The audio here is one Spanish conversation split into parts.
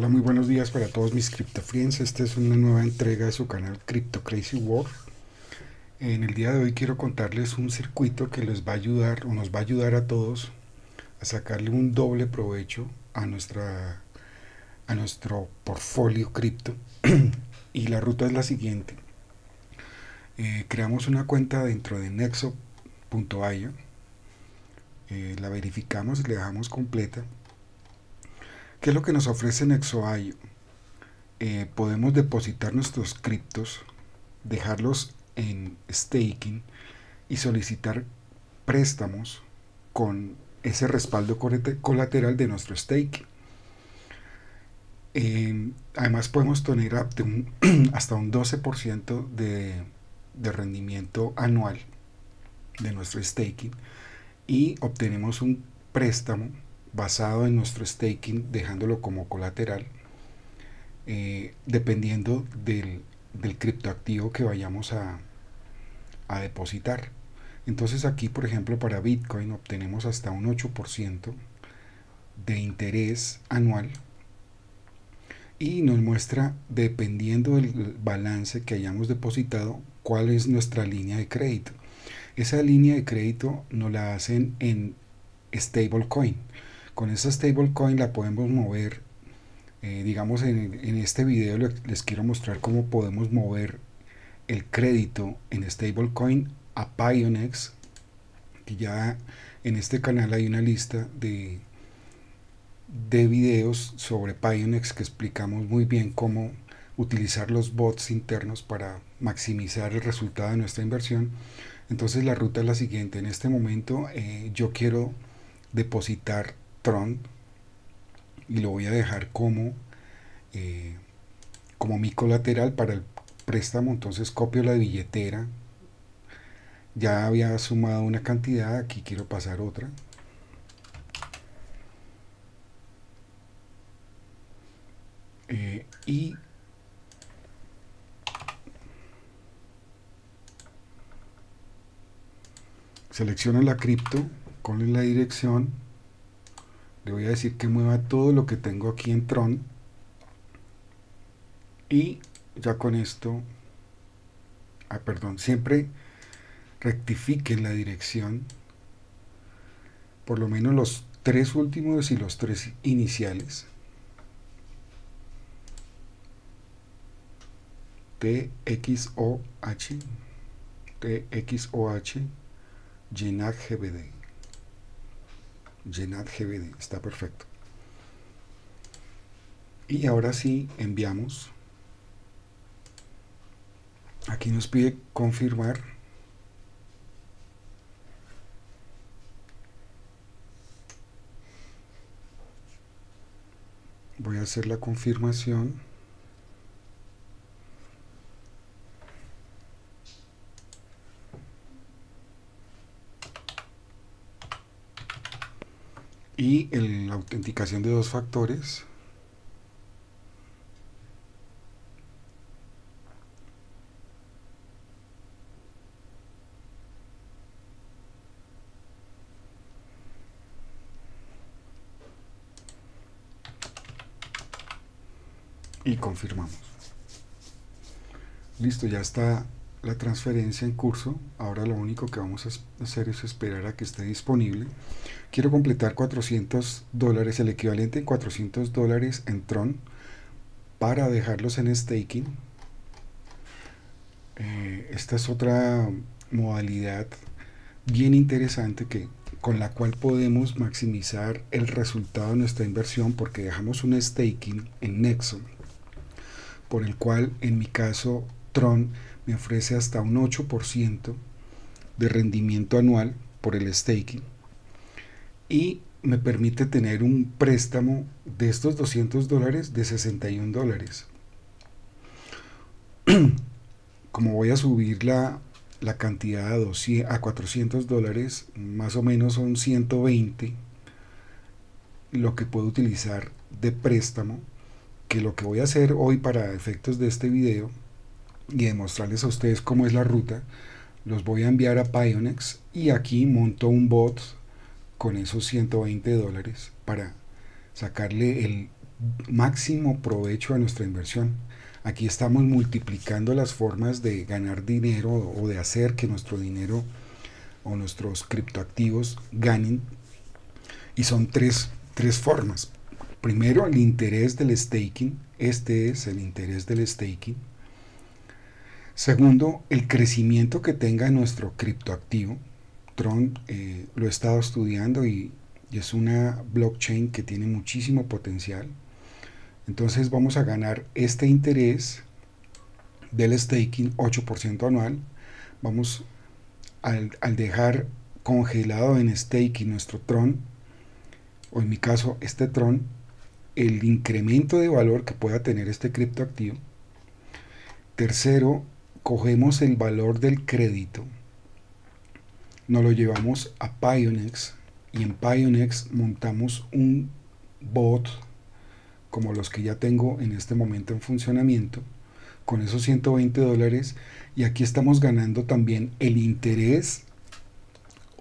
Hola, muy buenos días para todos mis CryptoFriends. Esta es una nueva entrega de su canal Crypto Crazy World. En el día de hoy quiero contarles un circuito que les va a ayudar o nos va a ayudar a todos a sacarle un doble provecho a nuestro portfolio cripto. Y la ruta es la siguiente. Creamos una cuenta dentro de Nexo.io, la verificamos y la dejamos completa. ¿Qué es lo que nos ofrece Nexo.io? Podemos depositar nuestros criptos, dejarlos en staking y solicitar préstamos con ese respaldo colateral de nuestro staking. Además podemos tener hasta un 12% de rendimiento anual de nuestro staking y obtenemos un préstamo basado en nuestro staking dejándolo como colateral, dependiendo del criptoactivo que vayamos a depositar. Entonces aquí, por ejemplo, para Bitcoin obtenemos hasta un 8% de interés anual y nos muestra, dependiendo del balance que hayamos depositado, cuál es nuestra línea de crédito. Esa línea de crédito nos la hacen en stablecoin. Con esa stablecoin la podemos mover. Digamos, en este video les quiero mostrar cómo podemos mover el crédito en stablecoin a Pionex, que ya en este canal hay una lista de videos sobre Pionex que explicamos muy bien cómo utilizar los bots internos para maximizar el resultado de nuestra inversión. Entonces la ruta es la siguiente. En este momento yo quiero depositar Tron y lo voy a dejar como mi colateral para el préstamo. Entonces copio la billetera, ya había sumado una cantidad, aquí quiero pasar otra. Y selecciono la cripto con la dirección, le voy a decir que mueva todo lo que tengo aquí en Tron y ya con esto, perdón, siempre rectifiquen la dirección, por lo menos los tres últimos y los tres iniciales. TXOH, YNAG, GBD. YNAG, GBD, está perfecto. Y ahora sí, enviamos. Aquí nos pide confirmar. Voy a hacer la confirmación. Y la autenticación de 2 factores. Y confirmamos. Listo, ya está la transferencia en curso. Ahora lo único que vamos a hacer es esperar a que esté disponible. Quiero completar $400, el equivalente en $400 en Tron, para dejarlos en staking. Esta es otra modalidad bien interesante con la cual podemos maximizar el resultado de nuestra inversión, porque dejamos un staking en Nexo, por el cual en mi caso Tron me ofrece hasta un 8% de rendimiento anual por el staking y me permite tener un préstamo de estos $200 de $61. Como voy a subir la cantidad a $400, más o menos son 120 lo que puedo utilizar de préstamo, que lo que voy a hacer hoy para efectos de este video y demostrarles a ustedes cómo es la ruta, los voy a enviar a Pionex y aquí monto un bot con esos $120 para sacarle el máximo provecho de nuestra inversión. Aquí estamos multiplicando las formas de ganar dinero o de hacer que nuestro dinero o nuestros criptoactivos ganen. Y son tres formas. Primero, el interés del staking. Este es el interés del staking. Segundo, el crecimiento que tenga nuestro criptoactivo. Tron lo he estado estudiando y es una blockchain que tiene muchísimo potencial. Entonces vamos a ganar este interés del staking 8% anual. Vamos al dejar congelado en staking nuestro Tron, o en mi caso este Tron, el incremento de valor que pueda tener este criptoactivo. Tercero, cogemos el valor del crédito, nos lo llevamos a Pionex y en Pionex montamos un bot como los que ya tengo en este momento en funcionamiento con esos $120, y aquí estamos ganando también el interés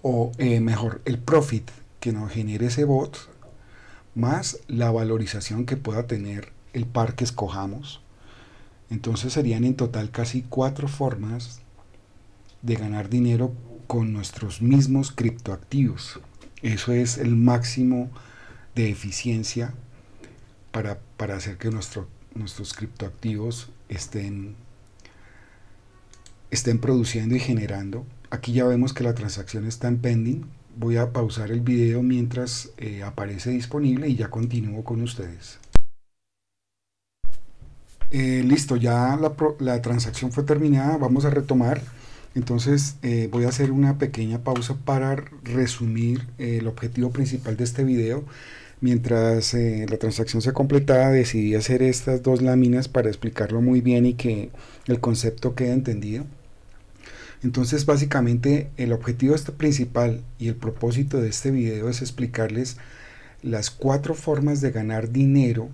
o mejor el profit que nos genere ese bot, más la valorización que pueda tener el par que escojamos. Entonces serían en total casi 4 formas de ganar dinero con nuestros mismos criptoactivos. Eso es el máximo de eficiencia para hacer que nuestros criptoactivos estén produciendo y generando. Aquí ya vemos que la transacción está en pending. Voy a pausar el video mientras aparece disponible y ya continúo con ustedes. Listo, ya la transacción fue terminada. Vamos a retomar. Entonces voy a hacer una pequeña pausa para resumir el objetivo principal de este video. Mientras la transacción se completaba, decidí hacer estas dos láminas para explicarlo muy bien y que el concepto quede entendido. Entonces básicamente el objetivo principal y el propósito de este video es explicarles las 4 formas de ganar dinero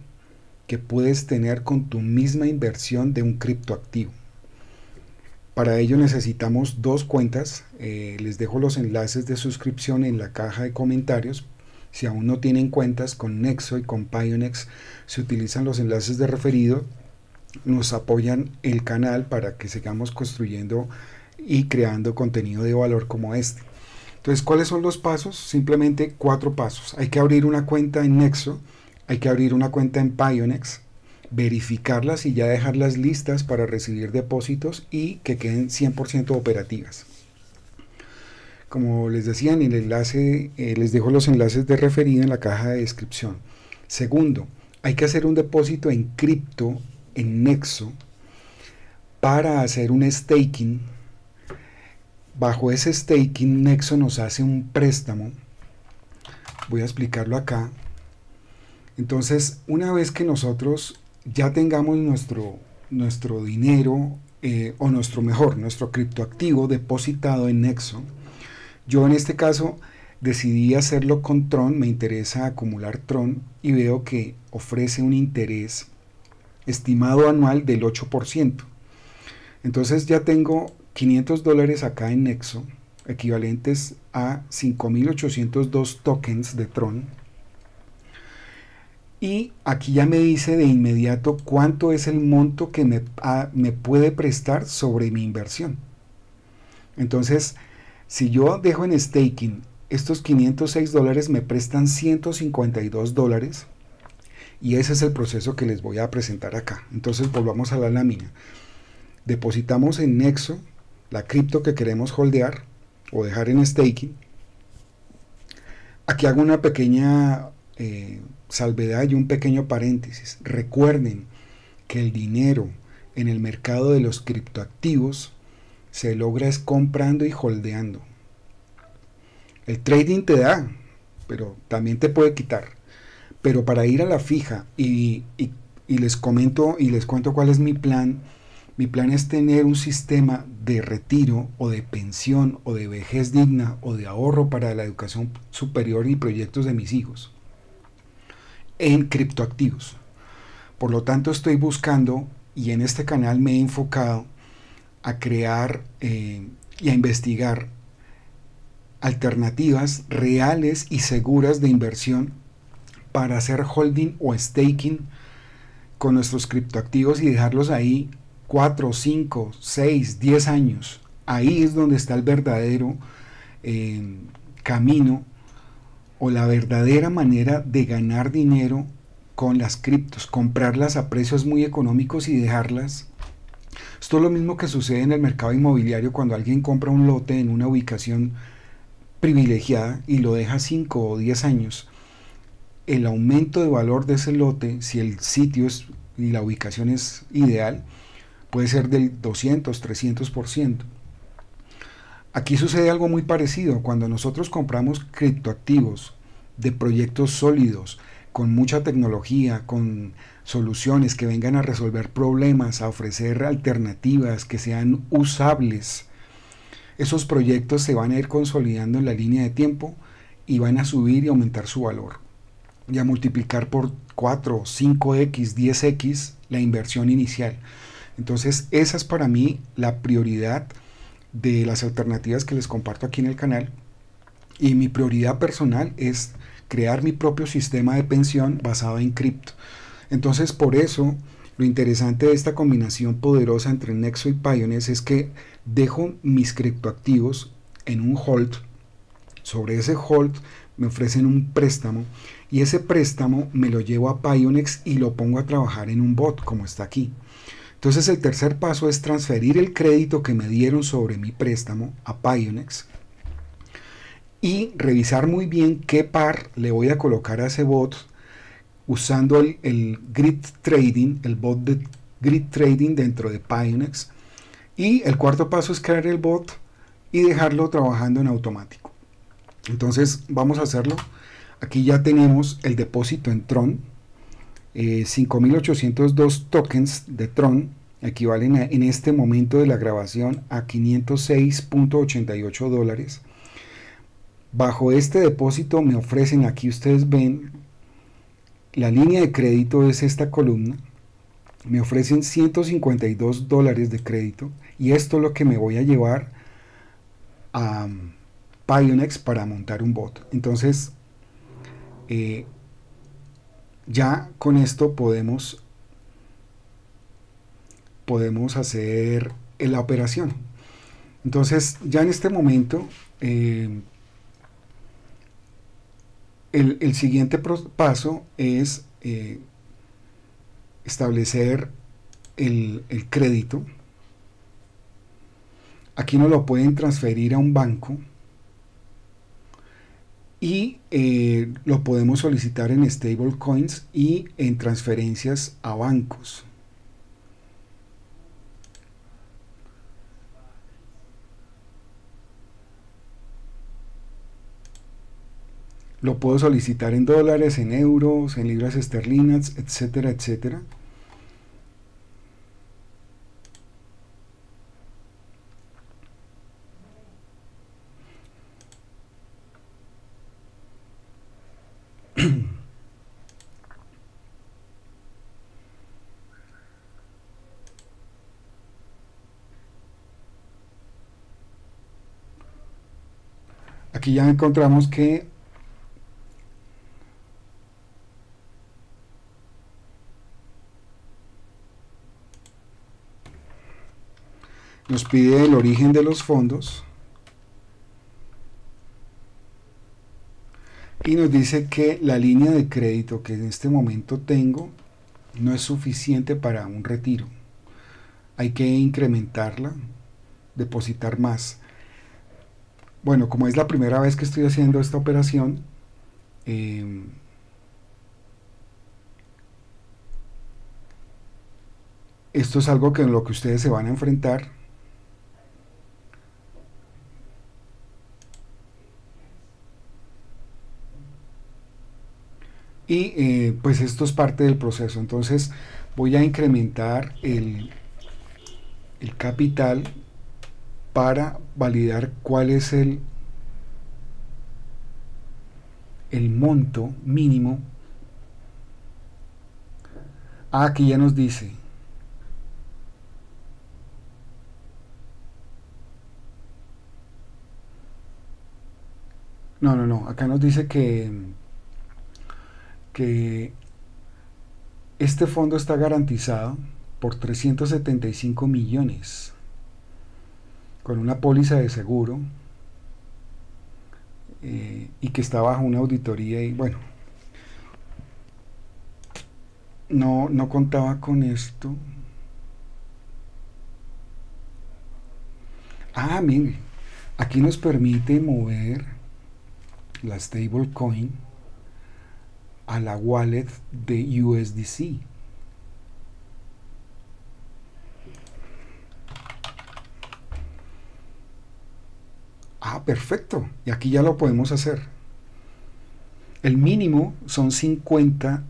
que puedes tener con tu misma inversión de un criptoactivo. Para ello necesitamos 2 cuentas. Les dejo los enlaces de suscripción en la caja de comentarios. Si aún no tienen cuentas con Nexo y con Pionex, se utilizan los enlaces de referido, nos apoyan el canal para que sigamos construyendo y creando contenido de valor como este. Entonces, ¿cuáles son los pasos? Simplemente 4 pasos. Hay que abrir una cuenta en Nexo, hay que abrir una cuenta en Pionex, verificarlas y ya dejarlas listas para recibir depósitos y que queden 100% operativas. Como les decía, en el enlace, les dejo los enlaces de referido en la caja de descripción. Segundo, hay que hacer un depósito en cripto en Nexo para hacer un staking. Bajo ese staking, Nexo nos hace un préstamo. Voy a explicarlo acá. Entonces, una vez que nosotros ya tengamos nuestro dinero, o nuestro criptoactivo depositado en Nexo, yo en este caso decidí hacerlo con Tron. Me interesa acumular Tron y veo que ofrece un interés estimado anual del 8%. Entonces ya tengo $500 acá en Nexo, equivalentes a 5.802 tokens de Tron. Y aquí ya me dice de inmediato cuánto es el monto que me puede prestar sobre mi inversión. Entonces, si yo dejo en staking estos $506, me prestan $152, y ese es el proceso que les voy a presentar acá. Entonces volvamos a la lámina. Depositamos en Nexo la cripto que queremos holdear o dejar en staking. Aquí hago una pequeña salvedad y un pequeño paréntesis. Recuerden que el dinero en el mercado de los criptoactivos se logra es comprando y holdeando. El trading te da, pero también te puede quitar. Pero para ir a la fija, y les cuento cuál es mi plan. Mi plan es tener un sistema de retiro o de pensión o de vejez digna o de ahorro para la educación superior y proyectos de mis hijos en criptoactivos. Por lo tanto, estoy buscando, y en este canal me he enfocado a crear y a investigar alternativas reales y seguras de inversión para hacer holding o staking con nuestros criptoactivos y dejarlos ahí 4, 5, 6, 10 años. Ahí es donde está el verdadero camino o la verdadera manera de ganar dinero con las criptos, comprarlas a precios muy económicos y dejarlas. Esto es lo mismo que sucede en el mercado inmobiliario cuando alguien compra un lote en una ubicación privilegiada y lo deja 5 o 10 años. El aumento de valor de ese lote, si el sitio es, y la ubicación es ideal, puede ser del 200, 300%. Aquí sucede algo muy parecido. Cuando nosotros compramos criptoactivos de proyectos sólidos, con mucha tecnología, con soluciones que vengan a resolver problemas, a ofrecer alternativas que sean usables, esos proyectos se van a ir consolidando en la línea de tiempo y van a subir y aumentar su valor y a multiplicar por 4, 5x, 10x la inversión inicial. Entonces esa es para mí la prioridad de las alternativas que les comparto aquí en el canal, y mi prioridad personal es crear mi propio sistema de pensión basado en cripto. Entonces por eso lo interesante de esta combinación poderosa entre Nexo y Pionex es que dejo mis criptoactivos en un hold, sobre ese hold me ofrecen un préstamo y ese préstamo me lo llevo a Pionex y lo pongo a trabajar en un bot como está aquí. Entonces el tercer paso es transferir el crédito que me dieron sobre mi préstamo a Pionex y revisar muy bien qué par le voy a colocar a ese bot usando el grid trading, el bot de grid trading dentro de Pionex. Y el cuarto paso es crear el bot y dejarlo trabajando en automático. Entonces vamos a hacerlo. Aquí ya tenemos el depósito en Tron, 5.802 tokens de Tron, equivalen en este momento de la grabación a $506.88. Bajo este depósito me ofrecen, aquí ustedes ven, la línea de crédito es esta columna, me ofrecen $152 de crédito y esto es lo que me voy a llevar a Pionex para montar un bot. Entonces ya con esto podemos hacer la operación. Entonces ya en este momento el siguiente paso es establecer el crédito. Aquí nos lo pueden transferir a un banco y lo podemos solicitar en stablecoins y en transferencias a bancos. Lo puedo solicitar en dólares, en euros, en libras esterlinas, etcétera, etcétera. Aquí ya encontramos que nos pide el origen de los fondos y nos dice que la línea de crédito que en este momento tengo no es suficiente para un retiro, hay que incrementarla, depositar más. Bueno, como es la primera vez que estoy haciendo esta operación, esto es algo con lo que ustedes se van a enfrentar. Y pues esto es parte del proceso. Entonces voy a incrementar el capital para validar cuál es el monto mínimo. Aquí ya nos dice acá nos dice que que este fondo está garantizado por 375 millones con una póliza de seguro y que está bajo una auditoría y bueno, no contaba con esto. Ah, miren, aquí nos permite mover la stablecoin a la wallet de USDC. Ah, perfecto. Y aquí ya lo podemos hacer. El mínimo son $50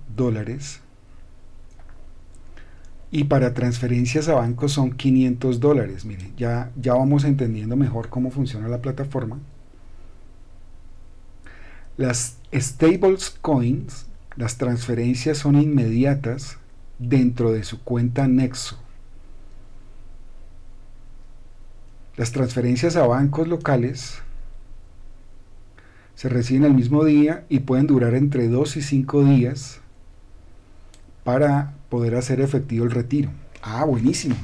y para transferencias a bancos son $500. Miren, ya vamos entendiendo mejor cómo funciona la plataforma. Las stables coins, las transferencias son inmediatas dentro de su cuenta Nexo. Las transferencias a bancos locales se reciben el mismo día y pueden durar entre 2 y 5 días para poder hacer efectivo el retiro. Ah, buenísimo.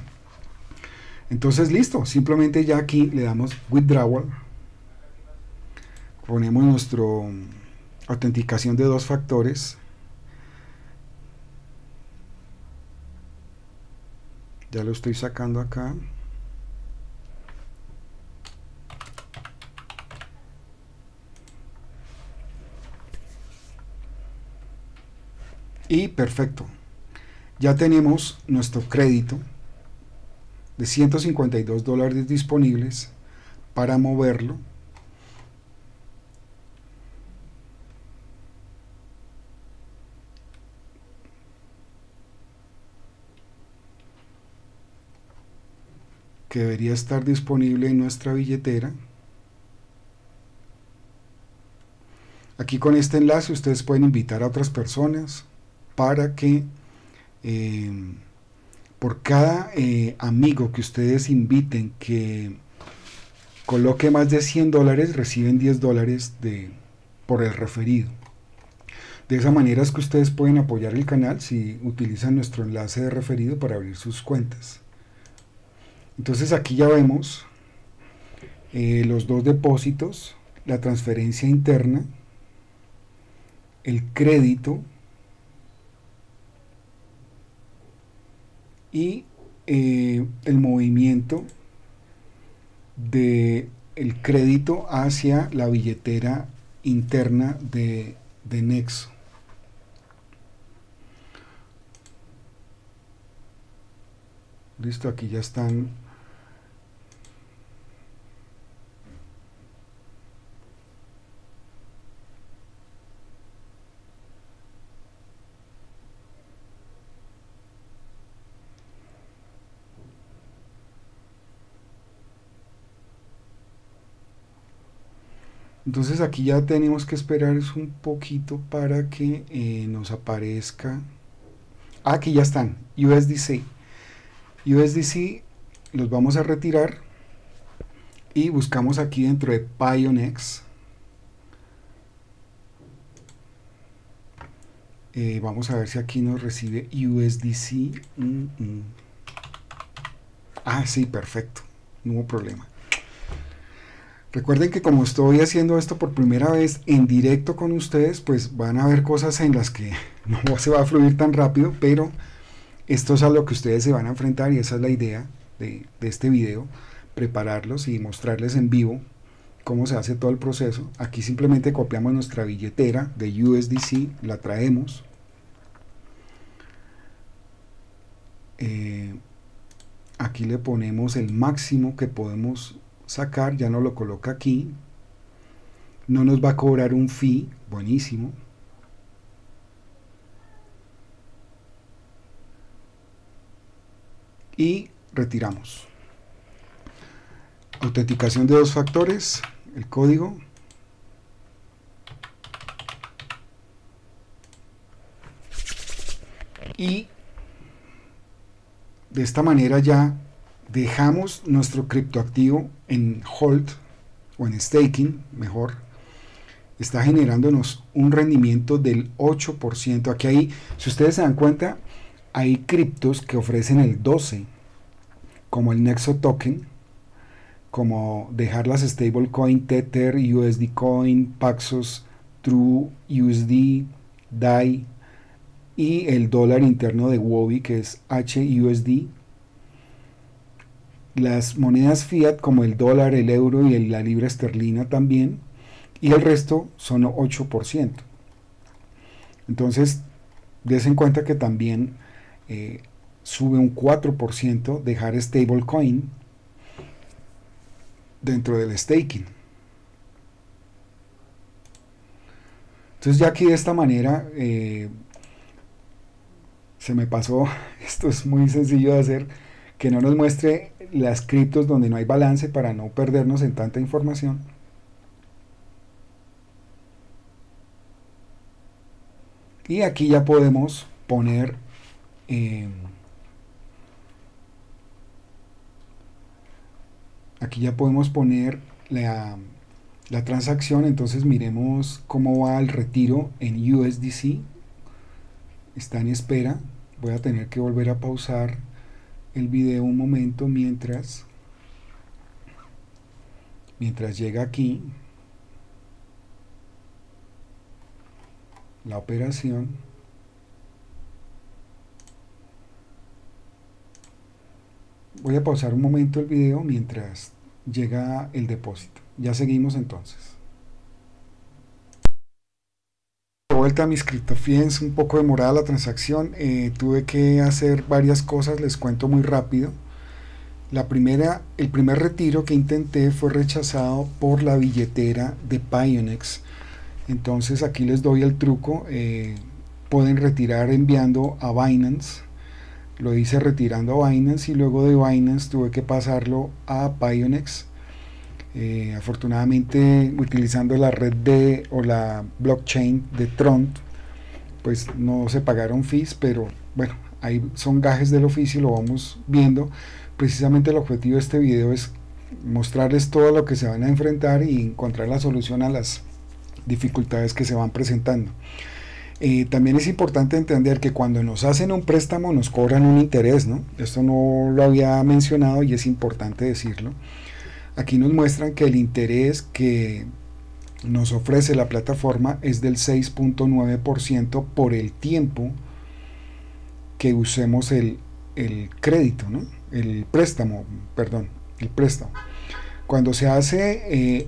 Entonces listo, simplemente ya aquí le damos withdrawal, ponemos nuestra autenticación de 2 factores. Ya lo estoy sacando acá. Y perfecto, ya tenemos nuestro crédito de $152 disponibles para moverlo que debería estar disponible en nuestra billetera. Aquí con este enlace ustedes pueden invitar a otras personas para que por cada amigo que ustedes inviten que coloque más de $100 reciben $10 por el referido. De esa manera es que ustedes pueden apoyar el canal si utilizan nuestro enlace de referido para abrir sus cuentas. Entonces aquí ya vemos los 2 depósitos, la transferencia interna, el crédito y el movimiento del crédito hacia la billetera interna de Nexo. Listo, aquí ya están . Entonces aquí ya tenemos que esperar un poquito para que nos aparezca. Aquí ya están, USDC los vamos a retirar y buscamos aquí dentro de Pionex. Vamos a ver si aquí nos recibe USDC. Ah, sí, perfecto, no hubo problema. Recuerden que como estoy haciendo esto por primera vez en directo con ustedes, pues van a haber cosas en las que no se va a fluir tan rápido, pero esto es a lo que ustedes se van a enfrentar y esa es la idea de este video, prepararlos y mostrarles en vivo cómo se hace todo el proceso. Aquí simplemente copiamos nuestra billetera de USDC, la traemos. Aquí le ponemos el máximo que podemos sacar, ya no lo coloca aquí, no nos va a cobrar un fee, buenísimo. Y retiramos. Autenticación de 2 factores, el código. Y de esta manera ya dejamos nuestro criptoactivo en hold o en staking, mejor, está generándonos un rendimiento del 8%. Aquí hay, si ustedes se dan cuenta, hay criptos que ofrecen el 12%, como el Nexo Token, como dejar las stablecoin Tether, USD Coin, Paxos, True USD, DAI y el dólar interno de Wobi, que es HUSD. Las monedas fiat como el dólar, el euro y la libra esterlina también, y el resto son 8%. Entonces, des en cuenta que también sube un 4% dejar stablecoin dentro del staking. Entonces ya aquí de esta manera, se me pasó, esto es muy sencillo de hacer, que no nos muestre las criptos donde no hay balance para no perdernos en tanta información. Y aquí ya podemos poner la transacción. Entonces miremos cómo va el retiro en USDC. Está en espera. Voy a tener que volver a pausar el video un momento mientras llega aquí la operación. Voy a pausar un momento el video mientras llega el depósito. Ya seguimos entonces. De vuelta a mis CryptoFriends, un poco demorada la transacción. Tuve que hacer varias cosas, les cuento muy rápido. El primer retiro que intenté fue rechazado por la billetera de Pionex. Entonces aquí les doy el truco. Pueden retirar enviando a Binance. Lo hice retirando a Binance y luego de Binance tuve que pasarlo a Pionex. Afortunadamente, utilizando la red la blockchain de Tron, pues no se pagaron fees, pero bueno, ahí son gajes del oficio, lo vamos viendo. Precisamente el objetivo de este video es mostrarles todo lo que se van a enfrentar y encontrar la solución a las dificultades que se van presentando. También es importante entender que cuando nos hacen un préstamo nos cobran un interés, ¿no? Esto no lo había mencionado y es importante decirlo. Aquí nos muestran que el interés que nos ofrece la plataforma es del 6.9% por el tiempo que usemos el préstamo. Cuando se hace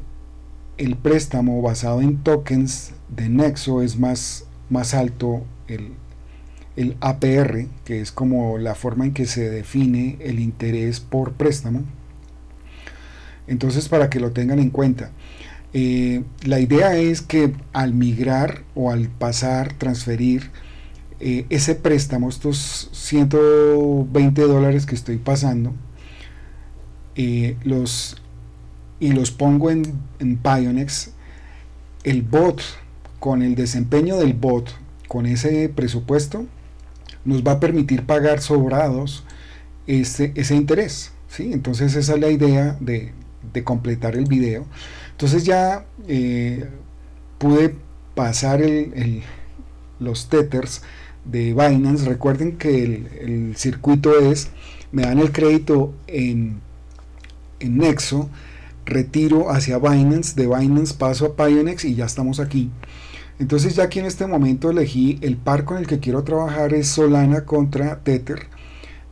el préstamo basado en tokens de Nexo es más alto el APR, que es como la forma en que se define el interés por préstamo. Entonces, para que lo tengan en cuenta, la idea es que al migrar o al pasar, transferir ese préstamo, estos 120 dólares que estoy pasando, los pongo en Pionex, el bot, con el desempeño del bot, con ese presupuesto, nos va a permitir pagar sobrados ese interés, ¿sí? Entonces esa es la idea de completar el video. Entonces ya pude pasar los tethers de Binance. Recuerden que el circuito es: me dan el crédito en Nexo, retiro hacia Binance, de Binance paso a Pionex y ya estamos aquí. Entonces ya aquí en este momento elegí el par con el que quiero trabajar, es Solana contra Tether.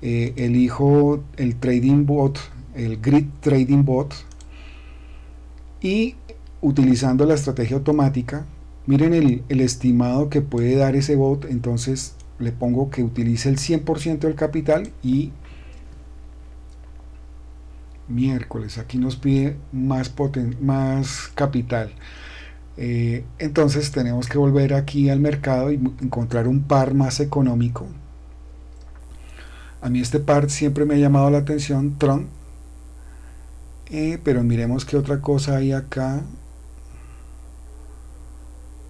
Elijo el trading bot, el grid trading bot, y utilizando la estrategia automática, miren el estimado que puede dar ese bot. Entonces le pongo que utilice el 100% del capital y miércoles, aquí nos pide más capital. Entonces tenemos que volver aquí al mercado y encontrar un par más económico. A mí este par siempre me ha llamado la atención, Tron, pero miremos qué otra cosa hay acá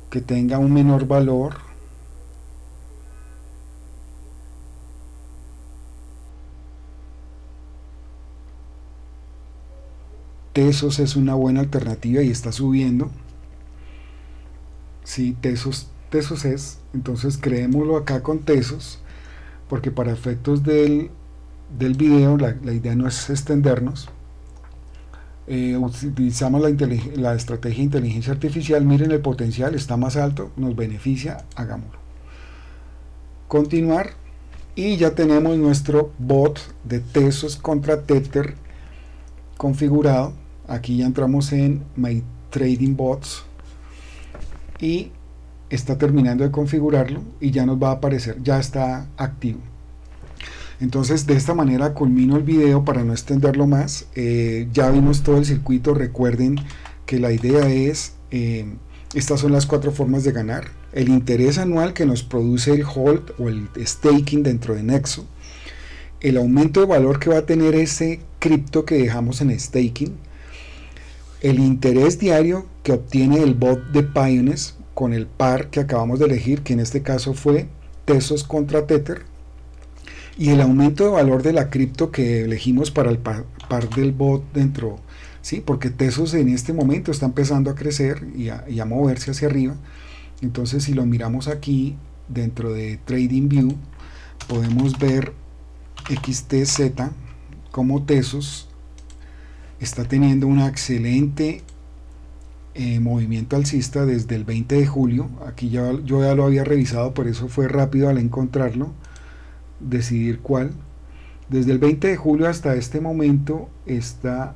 que tenga un menor valor. Tezos es una buena alternativa y está subiendo. ¿sí? Tezos es, entonces creémoslo acá con Tezos, porque para efectos del video la idea no es extendernos. Utilizamos la estrategia de inteligencia artificial, miren el potencial, está más alto, nos beneficia, hagámoslo. Continuar, y ya tenemos nuestro bot de Tezos contra Tether configurado. Aquí ya entramos en My Trading Bots y está terminando de configurarlo y ya nos va a aparecer, ya está activo. Entonces de esta manera culmino el video para no extenderlo más. Ya vimos todo el circuito. Recuerden que la idea es, estas son las 4 formas de ganar: el interés anual que nos produce el hold o el staking dentro de Nexo, el aumento de valor que va a tener ese cripto que dejamos en staking, el interés diario que obtiene el bot de Pionex con el par que acabamos de elegir, que en este caso fue Tezos contra Tether, y el aumento de valor de la cripto que elegimos para el par del bot dentro, ¿sí? Porque Tezos en este momento está empezando a crecer y a moverse hacia arriba. Entonces si lo miramos aquí dentro de TradingView, podemos ver XTZ como Tezos está teniendo un excelente movimiento alcista desde el 20 de julio, aquí yo ya lo había revisado, por eso fue rápido al encontrarlo, decidir cuál. Desde el 20 de julio hasta este momento está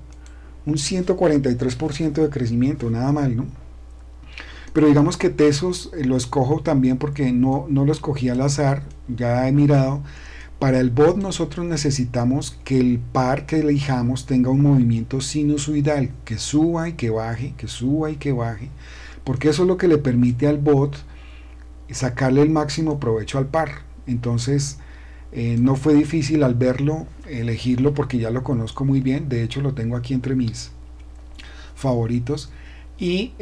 un 143% de crecimiento, nada mal, ¿no? Pero digamos que Tezos lo escojo también porque no lo escogí al azar, ya he mirado. Para el bot nosotros necesitamos que el par que elijamos tenga un movimiento sinusoidal, que suba y que baje, que suba y que baje, porque eso es lo que le permite al bot sacarle el máximo provecho al par. Entonces no fue difícil al verlo elegirlo porque ya lo conozco muy bien, de hecho lo tengo aquí entre mis favoritos, y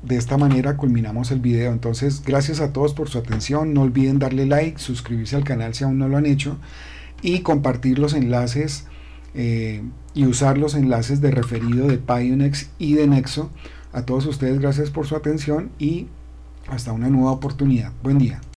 de esta manera culminamos el video. Entonces gracias a todos por su atención, no olviden darle like, suscribirse al canal si aún no lo han hecho, y compartir los enlaces y usar los enlaces de referido de Pionex y de Nexo. A todos ustedes gracias por su atención y hasta una nueva oportunidad, buen día.